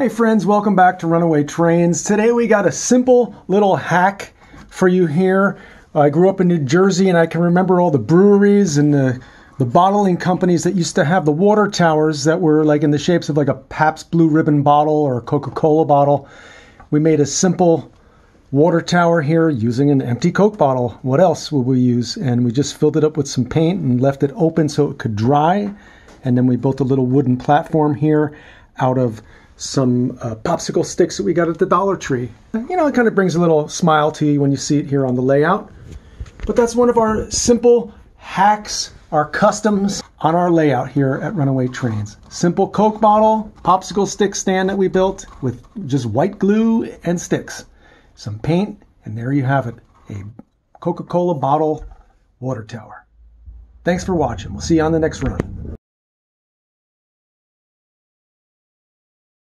Hey friends, welcome back to Runaway Trains. Today we got a simple little hack for you here. I grew up in New Jersey and I can remember all the breweries and the bottling companies that used to have the water towers that were like in the shapes of like a Pabst Blue Ribbon bottle or a Coca-Cola bottle. We made a simple water tower here using an empty Coke bottle. What else would we use? And we just filled it up with some paint and left it open so it could dry. And then we built a little wooden platform here out of some popsicle sticks that we got at the Dollar Tree. You know, it kind of brings a little smile to you when you see it here on the layout. But that's one of our simple hacks, our customs on our layout here at Runaway Trains. Simple Coke bottle, popsicle stick stand that we built with just white glue and sticks, some paint, and there you have it, a Coca-Cola bottle water tower. Thanks for watching. We'll see you on the next run.